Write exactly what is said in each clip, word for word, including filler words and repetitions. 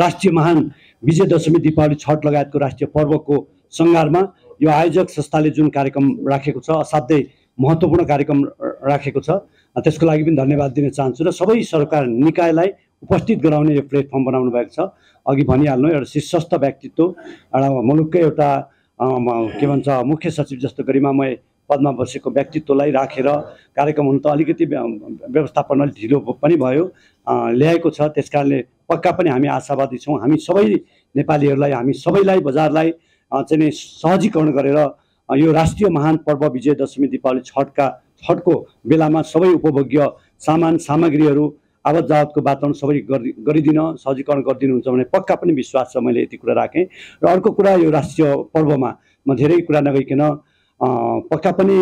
राष्ट्रिय महान विजय दशमी दीपावली छठ लगायतको राष्ट्रिय पर्वको संगारमा यो आयोजक संस्थाले जुन कार्यक्रम राखेको छ असाध्यै महत्त्वपूर्ण कार्यक्रम राखेको छ। त्यसको लागि पनि धन्यवाद दिन चाहन्छु र सबै सरकार निकायलाई उपस्थित गराउने यो प्लेटफर्म बनाउनु भएको छ। अघि भनिहाल्नु एउटा शीर्षस्थ व्यक्तित्व एउटा मुलुकको एउटा के भन्छ मुख्य सचिव जस्तो गरिमामय पदमा बसेको व्यक्तित्वलाई राखेर कार्यक्रम हुन त अलिकति व्यवस्थापन ढिलो पनि भयो ल्याएको छ। त्यसकारणले पक्का पनि हामी आशावादी छौँ। हामी सबै नेपालीहरूलाई हामी सबैलाई बजारलाई चाहिँ सहजीकरण गरेर यो राष्ट्रिय महान पर्व विजय दशमी दीपावली छठका छठको बेलामा सबै उपभोग्य सामान सामग्रीहरू आवत जावतको वातावरण सबै गरिदिन सहजीकरण गरिदिनुहुन्छ भने पक्का पनि विश्वास छ। मैले यति कुरा राखेँ र अर्को कुरा यो राष्ट्रिय पर्वमा म धेरै कुरा नगइकन पक्का पनि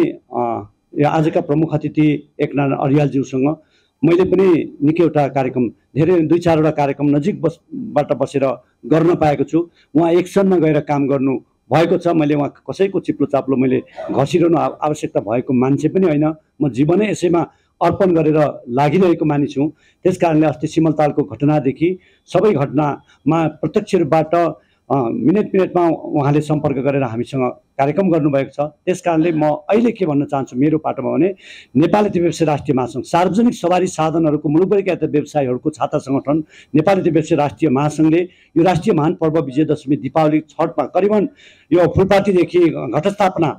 आजका प्रमुख अतिथि एकनारायण अर्यालज्यूसँग मैले पनि निकैवटा कार्यक्रम धेरै दुई चारवटा कार्यक्रम नजिक बसबाट बसेर गर्न पाएको छु। उहाँ एक्सनमा गएर काम गर्नु भएको छ। मैले उहाँ कसैको चिप्लो चाप्लो मैले घसिरहनु आवश्यकता भएको मान्छे पनि होइन। म जीवनै यसैमा अर्पण गरेर लागिरहेको मानिस हुँ। त्यस कारणले अस्ति सिमलतालको घटनादेखि सबै घटनामा प्रत्यक्ष रूपबाट मिनेट मिनेटमा उहाँले सम्पर्क गरेर हामीसँग कार्यक्रम गर्नुभएको छ। त्यस कारणले म अहिले के भन्न चाहन्छु मेरो पाटोमा भने नेपाली व्यवसाय राष्ट्रिय महासङ्घ सार्वजनिक सवारी साधनहरूको मुलुकभरिका व्यवसायीहरूको छाता सङ्गठन नेपाली व्यवसाय राष्ट्रिय महासङ्घले यो राष्ट्रिय महान पर्व विजय दशमी दीपावली छठमा करिबन यो फुलपातीदेखि घटस्थापना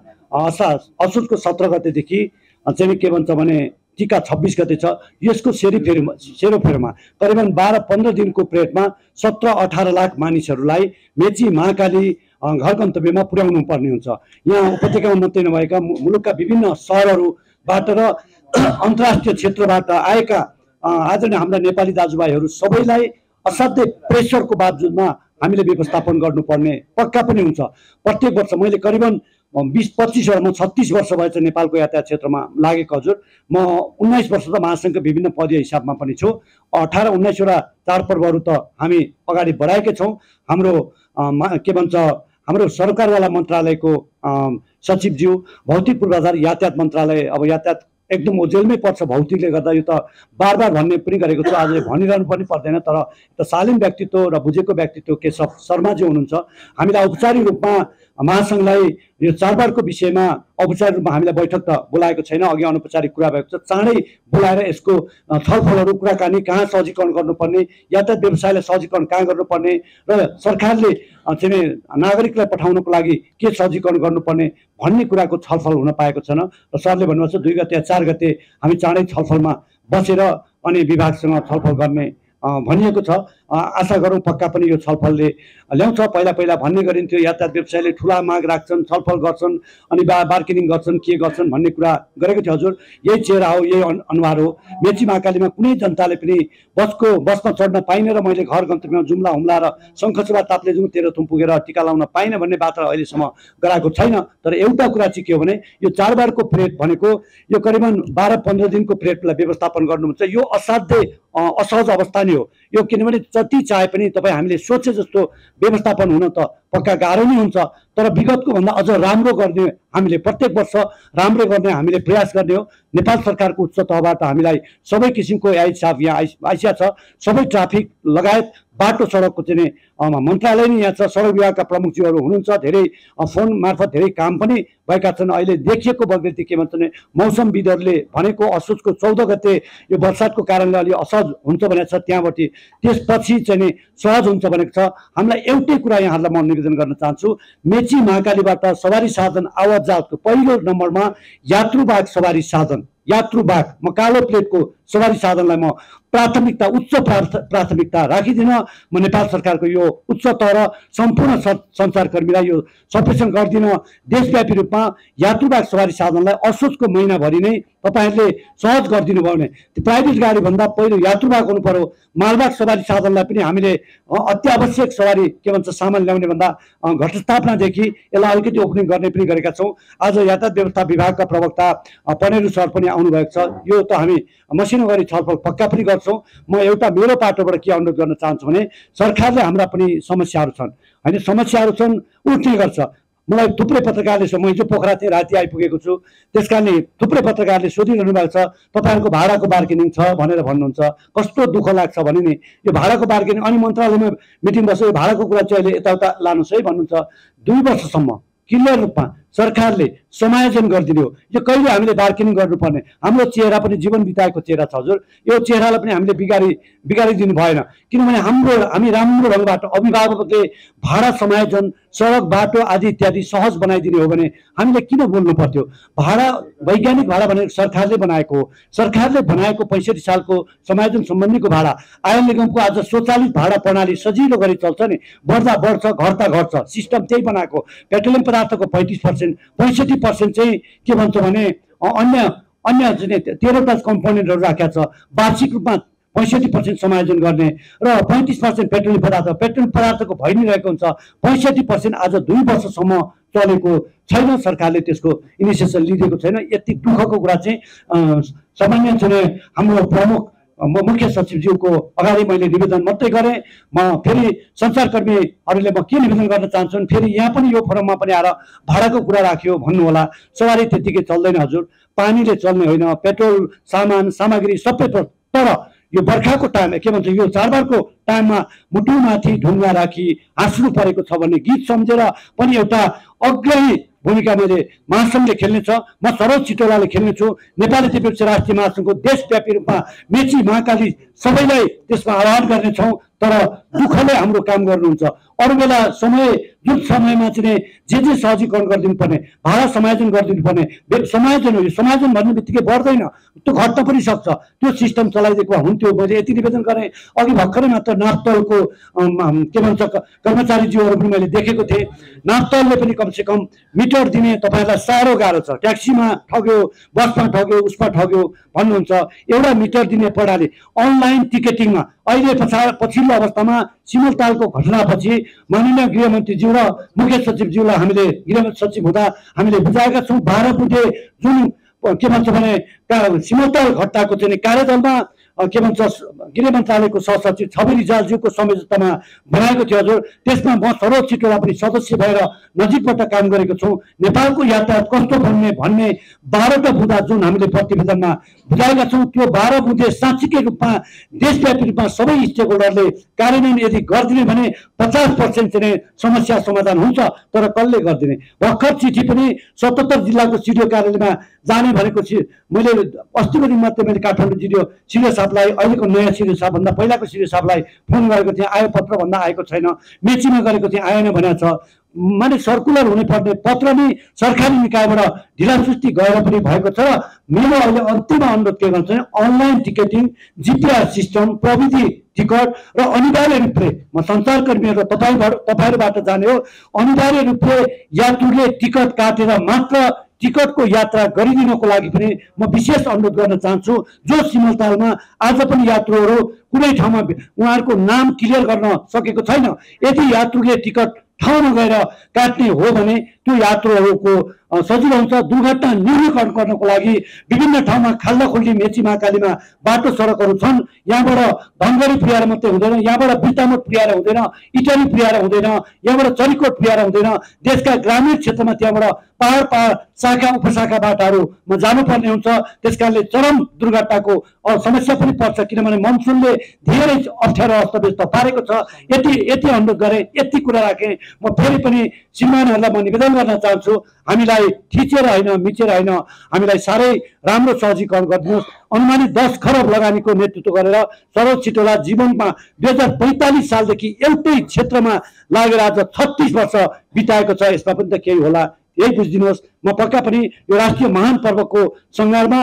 असा असोजको सत्र गतेदेखि चाहिँ के भन्छ भने टीका छब्बीस गते छ। यसको सेरोफेरी सेरोफेरमा करिबन बाह्र पन्ध्र दिनको परेडमा सत्र अठार लाख मानिसहरूलाई मेची महाकाली घर गन्तव्यमा पुर्याउनु पर्ने हुन्छ। यहाँ उपत्यकामा मात्रै नभएका मुलुकका विभिन्न सहरहरूबाट र अन्तर्राष्ट्रिय क्षेत्रबाट आएका आदरणीय हाम्रा नेपाली दाजुभाइहरू सबैलाई असाध्यै प्रेसरको बावजुदमा हामीले व्यवस्थापन गर्नुपर्ने पक्का पनि हुन्छ। प्रत्येक वर्ष मैले करिबन बीस पच्चीस वर्ष म छत्तीस वर्ष भएछ नेपालको यातायात क्षेत्रमा लागेको। हजुर म उन्नाइस वर्ष त महासङ्घको विभिन्न पदीय हिसाबमा पनि छु। अठार उन्नाइसवटा चाडपर्वहरू त हामी अगाडि बढाएकै छौँ। हाम्रो के भन्छ हाम्रो सरकारवाला मन्त्रालयको सचिवज्यू भौतिक पूर्वाधार यातायात मन्त्रालय अब यातायात एकदम ओझेलमै पर्छ भौतिकले गर्दा। यो त बार बार भन्ने पनि गरेको छु, आज भनिरहनु पनि पर्दैन। तर त शालीन व्यक्तित्व र बुझेको व्यक्तित्व केशव शर्माजी हुनुहुन्छ। हामीलाई औपचारिक रूपमा महासङ्घलाई यो चाडबाडको विषयमा औपचारिक रूपमा हामीलाई बैठक त बोलाएको छैन। अघि अनौपचारिक कुरा भएको छ। चाँडै बोलाएर यसको छलफलहरू कुराकानी कहाँ सहजीकरण गर्नुपर्ने, यातायात व्यवसायलाई सहजीकरण कहाँ गर्नुपर्ने र सरकारले चाहिँ नागरिकलाई पठाउनको लागि के सहजीकरण गर्नुपर्ने भन्ने कुराको छलफल हुन पाएको छैन। र सरले भन्नुभएको छ दुई गते या चार गते हामी चाँडै छलफलमा बसेर अनि विभागसँग छलफल गर्ने भनिएको छ। आशा गरौँ पक्का पनि यो छलफलले ल्याउँछ। पहिला पहिला भन्ने गरिन्थ्यो यातायात व्यवसायले ठुला माग राख्छन्, छलफल गर्छन्, अनि बा बार्गेनिङ गर्छन्, के गर्छन् भन्ने कुरा गरेको थियो। हजुर यही चेहरा हो, यही अनुहार हो। मेची महाकालीमा कुनै जनताले पनि बसको बसमा चढ्न पाइन र मैले घर गन्तव्यमा जुम्ला हुम्ला र शङ्खचुवा ताप्लेजुङ तेह्रथुम पुगेर टिका लाउन पाइन भन्ने वार्ता अहिलेसम्म गराएको छैन। तर एउटा कुरा चाहिँ के हो भने यो चाडबाडको परेड भनेको यो करिबन बाह्र पन्ध्र दिनको परेडलाई व्यवस्थापन गर्नुहुन्छ। यो असाध्यै असहज अवस्था नै हो। यो किनभने जति चाहे पनि तपाईँ हामीले सोचे जस्तो व्यवस्थापन हुन त पक्का गाह्रो नै हुन्छ। तर विगतको भन्दा अझ राम्रो गर्ने हामीले प्रत्येक वर्ष राम्रो गर्ने हामीले प्रयास गर्ने हो। नेपाल सरकारको उच्च तहबाट हामीलाई सबै किसिमको एआई साफ यहाँ आइसिया छ। सबै ट्राफिक लगायत बाटो सडकको चाहिँ मन्त्रालय नै यहाँ छ। सडक विभागका प्रमुखज्यूहरू हुनुहुन्छ। धेरै फोन मार्फत धेरै काम पनि भएका छन्। अहिले देखिएको बगैँती के भन्छ भने मौसमविदहरूले भनेको असोजको चौध गते यो बर्सातको कारणले अलि असहज हुन्छ भनेको छ। त्यहाँबाट त्यसपछि चाहिँ सहज हुन्छ भनेको छ। हामीलाई एउटै कुरा यहाँहरूलाई म निवेदन गर्न चाहन्छु, मेची महाकालीबाट सवारी साधन आवत जावतको पहिलो नम्बरमा यात्रुवाहक सवारी साधन यात्रुवाहक म कालो प्लेटको सवारी साधनलाई म प्राथमिकता उच्च प्राथमिकता राखिदिन म नेपाल सरकारको यो उच्च तह र सम्पूर्ण सञ्चारकर्मीलाई यो सफिसियन्ट गरिदिन। देशव्यापी रूपमा यात्रुवाहक सवारी साधनलाई असोजको महिनाभरि नै तपाईँहरूले सहज गरिदिनु भयो भने प्राइभेट गाडीभन्दा पहिलो यात्रुवाहक हुनु पर्यो। मालवाहक सवारी साधनलाई पनि हामीले अत्यावश्यक सवारी के भन्छ सामान ल्याउने भन्दा घटस्थापनादेखि यसलाई अलिकति ओपनिङ गर्ने पनि गरेका छौँ। आज यातायात व्यवस्था विभागका प्रवक्ता पनेरु सर पनि आउनुभएको छ। यो त हामी मसिनो गरी छलफल पक्का पनि गर्छौँ। म एउटा मेरो पाटोबाट के अनुरोध गर्न चाहन्छु भने सरकारले हाम्रा पनि समस्याहरू छन्, होइन समस्याहरू छन् उठ्ने गर्छ। म मलाई थुप्रै पत्रकारले सो म हिजो पोखरा थिएँ, राति आइपुगेको छु, त्यसकारणले थुप्रै पत्रकारले सोधिरहनु भएको छ तपाईहरुको भाडाको बार्गेनिङ छ भनेर भन्नुहुन्छ। कस्तो दुःख लाग्छ भने नि यो भाडाको बार्गेनिङ अनि मन्त्रालयमा मिटिङ बसेर भाडाको कुरा चाहिँ अहिले यताउता लानुस् है भन्नुहुन्छ। दुई वर्षसम्म क्लियर रूपमा सरकारले समायोजन गरिदियो। यो कहिले हामीले बार्गेनिङ गर्नुपर्ने? हाम्रो चेहरा पनि जीवन बिताएको चेहरा छ हजुर, यो चेहरालाई पनि हामीले बिगारी बिगारिदिनु भएन। किनभने हाम्रो हामी राम्रो ढङ्गबाट अभिभावकले भाडा समायोजन, सडक, बाटो आदि इत्यादि सहज बनाइदिने हो भने हामीले किन बोल्नु पर्थ्यो? भाडा, वैज्ञानिक भाडा भनेको सरकारले बनाएको हो। सरकारले बनाएको पैँसठी सालको समायोजन सम्बन्धीको भाडा आय निगमको आज स्वचालित भाडा प्रणाली सजिलो गरी चल्छ नि, बढ्दा बढ्छ, घट्दा घट्छ, सिस्टम त्यही बनाएको। पेट्रोलियम पदार्थको पैँतिस पैंसठी पर्सेंट के भन्छ भने अन्य अन्य चाहिँ तेह्रवटा कम्पोनेन्टहरु राखेको छ। वार्षिक रूपमा पैंसठी पर्सेंट समायोजन गर्ने र पैंतिस पर्सेंट पेट्रोलियम पदार्थ पेट्रोलियम पदार्थको भइ नै रहेको हुन्छ। पैंसठी पर्सेंट आज दुई वर्षसम्म चलेको छैन, सरकारले त्यसको इनिसिएसन लिएको छैन। यति दुःखको कुरा चाहिँ सामान्य चाहिँ हाम्रो प्रमुख मुख्य सचिवज्यूको अगाडि मैले निवेदन मात्रै गरेँ। म फेरि संसारकर्मीहरूले म के निवेदन गर्न चाहन्छु, फेरि यहाँ पनि यो फोरममा पनि आएर भाडाको कुरा राख्यो भन्नुहोला। सवारी त्यतिकै चल्दैन हजुर, पानीले चल्ने होइन, पेट्रोल, सामान सामग्री सबै। तर यो बर्खाको टाइम के भन्छ यो चाडबाडको टाइममा मुटुमाथि ढुङ्गा राखी हाँस्नु परेको छ भन्ने गीत सम्झेर पनि एउटा अग्रणी भूमिका मैले महासंघले खेल्नेछ। म सरोज छिटोलाले खेल्नेछु। नेपाली त्रिपक्षीय राष्ट्रिय महासंघको देशव्यापी रूपमा मेची महाकाली सबैलाई त्यसमा आह्वान गर्नेछौँ। तर दुःखले हाम्रो काम गर्नुहुन्छ। अरू बेला समय जुन समयमा चाहिँ जे जे सहजीकरण गरिदिनुपर्ने, भाडा समायोजन गरिदिनुपर्ने, समायोजन हो, यो समायोजन भन्ने बित्तिकै बढ्दैन, त्यो घट्न पनि सक्छ। त्यो सिस्टम चलाइदिएको हुन्थ्यो। मैले यति निवेदन गरेँ। अघि भर्खरै मात्र नाप्तलको के भन्छ कर्मचारीज्यूहरू पनि मैले देखेको थिएँ। नाप्तलले पनि कमसेकम मिटर दिने तपाईँहरूलाई साह्रो गाह्रो छ, ट्याक्सीमा ठग्यो, बसमा ठग्यो, उसमा ठग्यो भन्नुहुन्छ। एउटा मिटर दिने प्रणाली अनलाइन टिकटिङमा अहिले पछाडि पछिल्लो अवस्थामा सिमलतालको घटनापछि माननीय गृहमन्त्रीज्यू र मुख्य सचिवज्यूलाई हामीले गृहमन्त्री सचिव हुँदा हामीले बुझाएका छौँ। बाह्र बुधे जुन के भन्छ भने सिमलताल घटनाको चाहिँ कार्यदलमा के भन्छ गृह मन्त्रालयको सहसचिव छवि रिजालज्यूको संयोजकतामा बनाएको थियो हजुर। त्यसमा म सरोज छिटोला पनि सदस्य भएर नजिकबाट काम गरेको छौँ। नेपालको यातायात कस्तो भन्ने भन्ने बाह्रवटा बुँदा जुन हामीले प्रतिवेदनमा बुझाएका छौँ, त्यो बाह्र बुँदे साँच्चीकै रूपमा देशव्यापी रूपमा सबै स्टेक होल्डरले कार्यान्वयन यदि गरिदिने भने पचास पर्सेन्ट चाहिँ समस्या समाधान हुन्छ। तर कसले गरिदिने? भर्खर चिठी पनि सतहत्तर जिल्लाको सिडिओ कार्यालयमा जाने भनेको मैले अस्तिको दिन मात्रै मैले काठमाडौँ जिडिओ सिडिओ साहबलाई, अहिलेको नयाँ सिडिओ साहबभन्दा पहिलाको सिडिओ साहबलाई फोन गरेको थिएँ। आयो पत्र भन्दा आएको छैन, मेचीमा गरेको थिएँ आएन भनेको छ। माने सर्कुलर हुने पर्ने पत्र नै सरकारी निकायबाट ढिलासुस्ती गएर पनि भएको छ। मेरो अहिले अन्तिम अनुरोध के गर्छ भने अनलाइन टिकटिङ, जिपिआर सिस्टम, प्रविधि टिकट र अनिवार्य रूपले म सञ्चारकर्मीहरू तपाईँ तपाईँहरूबाट जाने हो, अनिवार्य रूपले यात्रुले टिकट काटेर मात्र टिकटको यात्रा गरिदिनको लागि पनि म विशेष अनुरोध गर्न चाहन्छु। जो सिमलतालमा आज पनि यात्रुहरू कुनै ठाउँमा उहाँहरूको नाम क्लियर गर्न सकेको छैन, यदि यात्रुले टिकट ठाउँमा गएर काट्ने हो भने त्यो यात्रुहरूको सजिलो हुन्छ। दुर्घटना न्यूनीकरण गर्नको लागि विभिन्न ठाउँमा खाल्डाखुल्डी मेची महाकालीमा बाटो सडकहरू छन्। यहाँबाट धनगढी पुर्याएर मात्रै हुँदैन, यहाँबाट बितामोट पुर्याएर हुँदैन, इटली पुर्याएर हुँदैन, यहाँबाट चरीकोट पुर्याएर हुँदैन। देशका ग्रामीण क्षेत्रमा त्यहाँबाट पहाड पहाड शाखा उपशाखा बाटाहरूमा जानुपर्ने हुन्छ। त्यस कारणले चरम दुर्घटनाको समस्या पनि पर्छ, किनभने मनसुनले धेरै अप्ठ्यारो अस्तव्यस्त पारेको छ। यति यति अनुरोध गरेँ, यति कुरा राखेँ। म फेरि पनि श्रीमानहरूलाई म निवेदन गर्न चाहन्छु, हामीलाई खिचेर होइन, मिचेर होइन, हामीलाई साह्रै राम्रो सहजीकरण गरिदिनुहोस्। अनुमानित दस खरब लगानीको नेतृत्व गरेर सरोज छिटोला जीवनमा दुई हजार पैंतालीस सालदेखि एउटै क्षेत्रमा लागेर आज छत्तीस वर्ष बिताएको छ। यसमा पनि त केही होला, यही बुझिदिनुहोस्। म पक्का पनि यो राष्ट्रिय महान पर्वको सङ्घारमा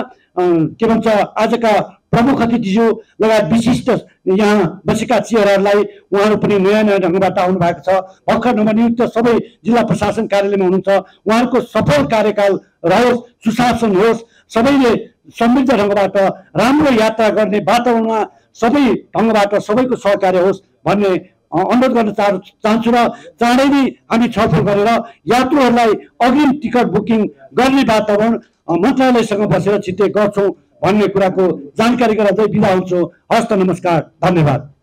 के भन्छ आजका प्रमुख अतिथिज्यू लगायत विशिष्ट यहाँ बसेका चेहराहरूलाई, उहाँहरू पनि नयाँ नयाँ ढङ्गबाट आउनु भएको छ, भर्खर नवनियुक्त सबै जिल्ला प्रशासन कार्यालयमा हुनुहुन्छ। उहाँहरूको सफल कार्यकाल रहोस्, सुशासन होस्, सबैले समृद्ध ढङ्गबाट राम्रो यात्रा गर्ने वातावरणमा सबै ढङ्गबाट सबैको सहकार्य होस् भन्ने अनुरोध गर्न चाहन्छु। र चाँडै नै हामी छलफल गरेर यात्रुहरूलाई अग्रिम टिकट बुकिङ गर्ने वातावरण मन्त्रालयसँग बसेर छिट्टै गर्छौँ भन्ने कुराको जानकारी गराउँदै बिदा हुन्छु। हस्त, नमस्कार, धन्यवाद।